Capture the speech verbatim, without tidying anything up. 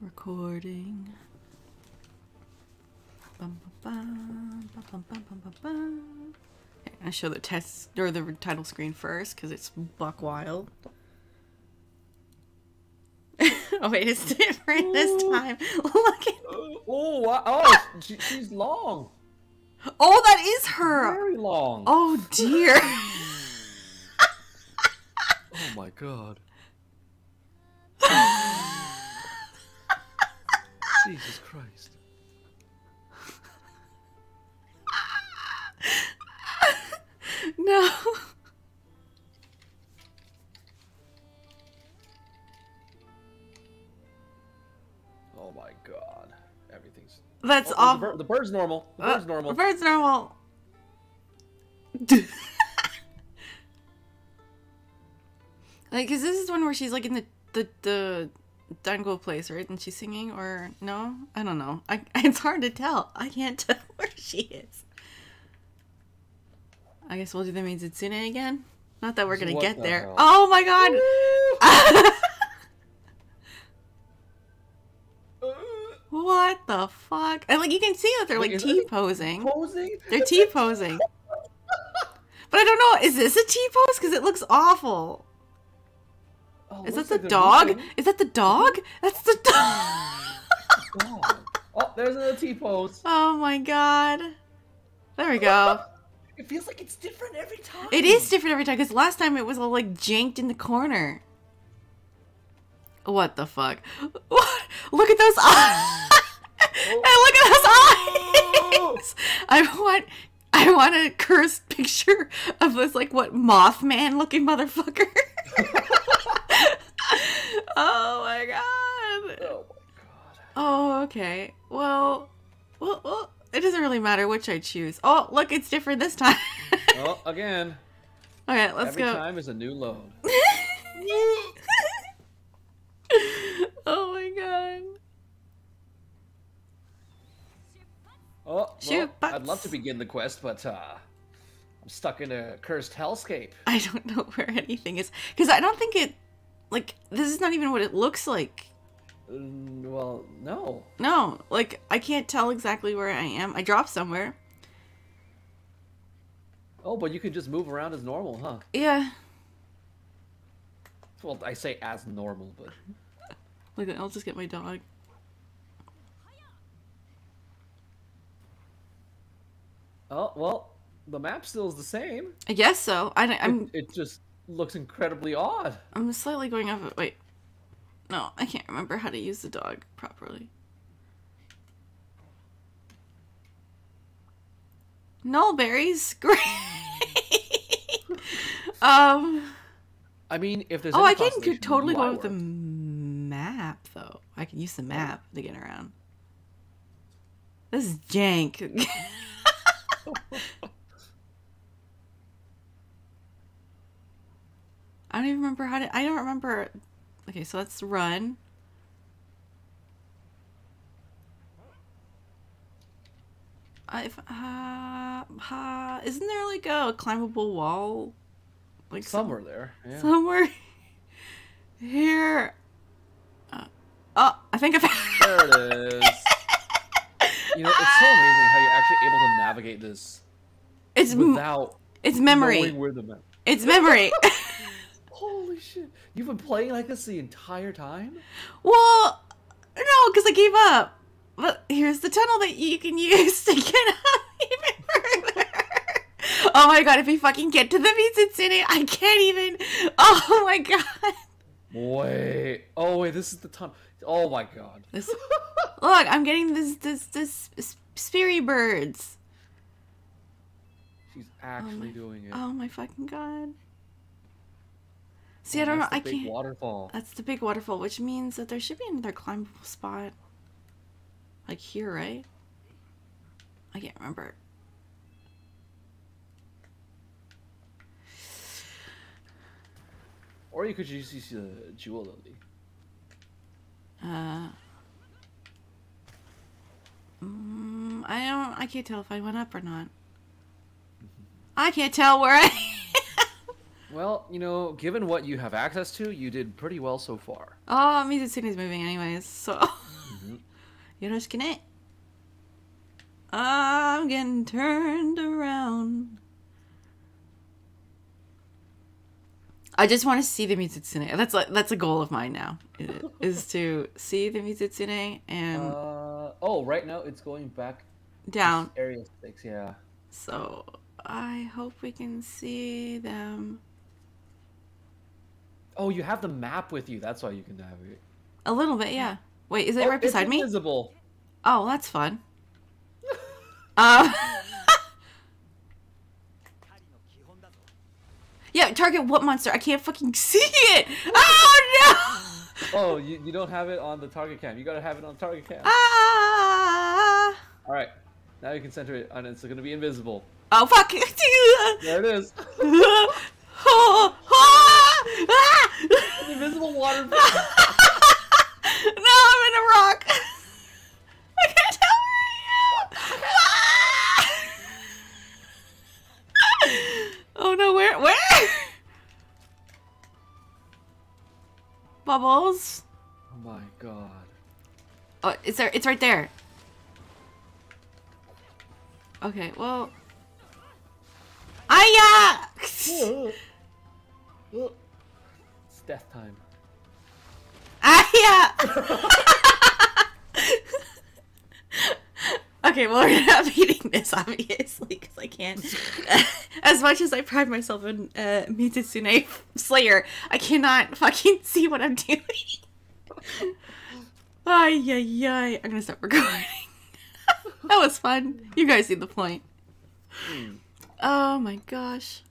recording. Bum, bum, bum, bum, bum, bum, bum, bum. Okay, I show the test or the title screen first because it's buck wild. Oh wait, it's different Ooh. This time. Look at oh, oh, oh she, she's long. Oh, that is her. Very long. Oh dear. Oh my god. Jesus Christ. No. Oh my god. Everything's... That's oh, off... The, bird, the bird's normal. The bird's uh, normal. The bird's normal. Like, because this is one where she's like in the... the, the dango place, right? And she's singing, or no? I don't know. I, it's hard to tell. I can't tell where she is. I guess we'll do the Mizutsune again. Not that we're gonna what get there. Hell? Oh my god! What the fuck? And like you can see that they're like T posing. Posing? They're T posing. But I don't know. Is this a T pose? Because it looks awful. Oh, is that the dog? Moving. Is that the dog? That's the dog! Oh, oh, there's another T-pose. Oh my god. There we go. It feels like it's different every time. It is different every time, because last time it was all like janked in the corner. What the fuck? What? Look at those eyes! Oh. And look at those eyes! I want... I want a cursed picture of this, like, what, Mothman looking motherfucker. Oh my god. Oh my god. Oh, okay. Well, well, well, it doesn't really matter which I choose. Oh, look, it's different this time. Oh, again. Okay, let's Every go. Every time is a new load. Oh my god. Oh, well, I'd love to begin the quest, but uh, I'm stuck in a cursed hellscape. I don't know where anything is. Because I don't think it... Like, this is not even what it looks like. Um, well, no. No, like, I can't tell exactly where I am. I dropped somewhere. Oh, but you can just move around as normal, huh? Yeah. Well, I say as normal, but... Look, I'll just get my dog. Oh, well, the map still is the same. I guess so. I, I'm... It, it just looks incredibly odd. I'm slightly going off of... Wait. No, I can't remember how to use the dog properly. Nullberries? Great! um... I mean, if there's... Oh, I can totally go with the map, though. I can use the map to get around. This is jank. I don't even remember how to... I don't remember... Okay, so let's run. I've... Uh, uh, isn't there like a climbable wall? Like Somewhere some, there. Yeah. Somewhere here. Uh, oh, I think I found... There it is. You know, it's so amazing how you're actually able to navigate this. It's without it's memory. Where the map. It's memory. Holy shit! You've been playing like this the entire time? Well, no, because I gave up. But here's the tunnel that you can use to get up even further. Oh my god! If we fucking get to the Mizutsune, I can't even. Oh my god. Wait. Oh wait, this is the tunnel. Oh my god. This, look, I'm getting this this this speary birds. She's actually oh my, doing it. Oh my fucking god. See, oh, I don't know. I can't. Waterfall. That's the big waterfall, which means that there should be another climbable spot. Like here, right? I can't remember. Or you could just use the jewel lily. Uh, mm, I don't. I can't tell if I went up or not. I can't tell where I am. Well, you know, given what you have access to, you did pretty well so far. Oh, Mizutsune is moving anyways, so. よろしくね。 I'm getting turned around. I just want to see the Mizutsune. That's like, that's a goal of mine now, is to see the Mizutsune and. Uh, oh, right now it's going back down. Area six, yeah. So I hope we can see them. Oh, you have the map with you. That's why you can navigate. A little bit, yeah. Wait, is it oh, right beside it's invisible. me? Oh, that's fun. Uh, yeah, target what monster? I can't fucking see it! Oh no! Oh, you, you don't have it on the target cam. You gotta have it on target cam. Ah! Alright, now you can center it on it. It's gonna be invisible. Oh fuck! There it is. An invisible water. No, I'm in a rock! Bubbles. Oh my god. Oh, it's there. It's right there. Okay, well. Aya! It's death time. Aya! Okay, well, we're not beating this, obviously, because I can't. As much as I pride myself in uh, Mizutsune Slayer, I cannot fucking see what I'm doing. Ay, ay, ay. I'm gonna stop recording. That was fun. You guys see the point. Mm. Oh my gosh.